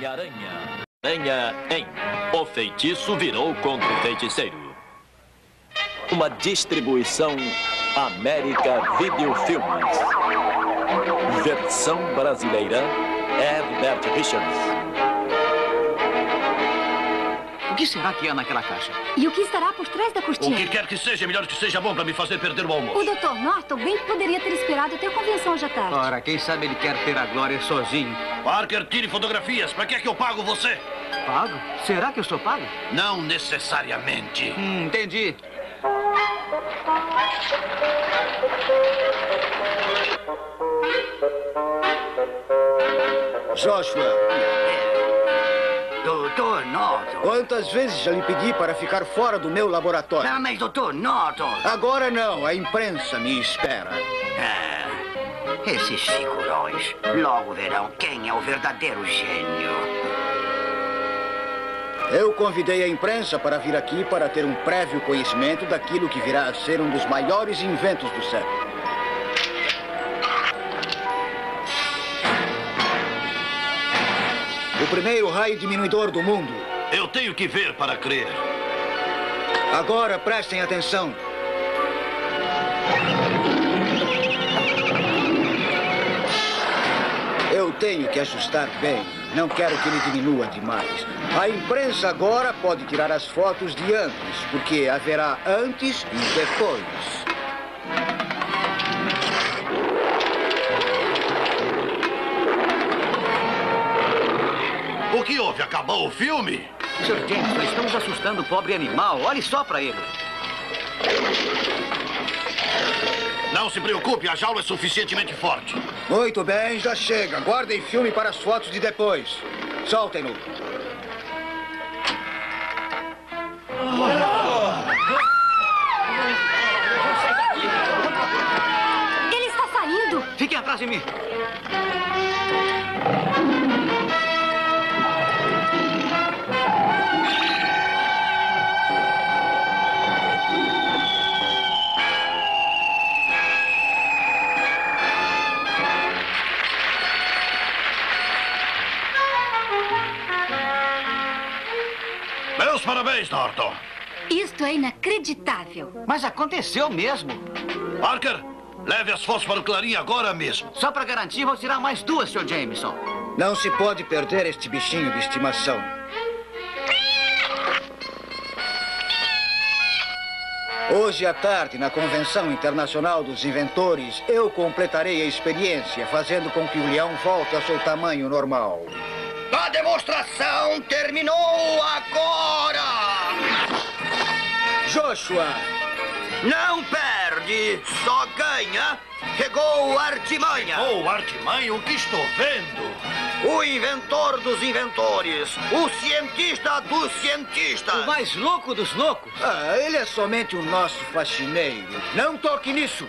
Homem-Aranha. Aranha em O Feitiço Virou Contra o Feiticeiro. Uma distribuição América Video Films. Versão brasileira Herbert Richards. O que será que há naquela caixa? E o que estará por trás da cortina? O que quer que seja, melhor que seja bom para me fazer perder o almoço. O Doutor Norton bem poderia ter esperado até a convenção já tarde. Ora, quem sabe ele quer ter a glória sozinho. Parker, tire fotografias. Para que é que eu pago você? Pago? Será que eu sou pago? Não necessariamente. Entendi. Joshua. Doutor Norton. Quantas vezes já lhe pedi para ficar fora do meu laboratório? Não, mas Doutor Norton. Agora não, a imprensa me espera. Ah, esses figurões logo verão quem é o verdadeiro gênio. Eu convidei a imprensa para vir aqui para ter um prévio conhecimento daquilo que virá a ser um dos maiores inventos do século. O primeiro raio diminuidor do mundo. Eu tenho que ver para crer. Agora prestem atenção. Eu tenho que ajustar bem. Não quero que ele diminua demais. A imprensa agora pode tirar as fotos de antes, porque haverá antes e depois. O que houve? Acabou o filme? Sr. James, estamos assustando o pobre animal. Olhe só para ele. Não se preocupe, a jaula é suficientemente forte. Muito bem, já chega. Guardem filme para as fotos de depois. Soltem-no. Ele está saindo. Fiquem atrás de mim. Parabéns, Norton. Isto é inacreditável. Mas aconteceu mesmo. Parker, leve as fotos para o Clarim agora mesmo. Só para garantir, vou tirar mais duas, Sr. Jameson. Não se pode perder este bichinho de estimação. Hoje à tarde, na Convenção Internacional dos Inventores, eu completarei a experiência, fazendo com que o leão volte ao seu tamanho normal. A demonstração terminou agora! Joshua! Não perde, só ganha! Chegou a artimanha! Chegou a artimanha? O que estou vendo? O inventor dos inventores! O cientista dos cientistas! O mais louco dos loucos! Ah, ele é somente o nosso faxineiro! Não toque nisso!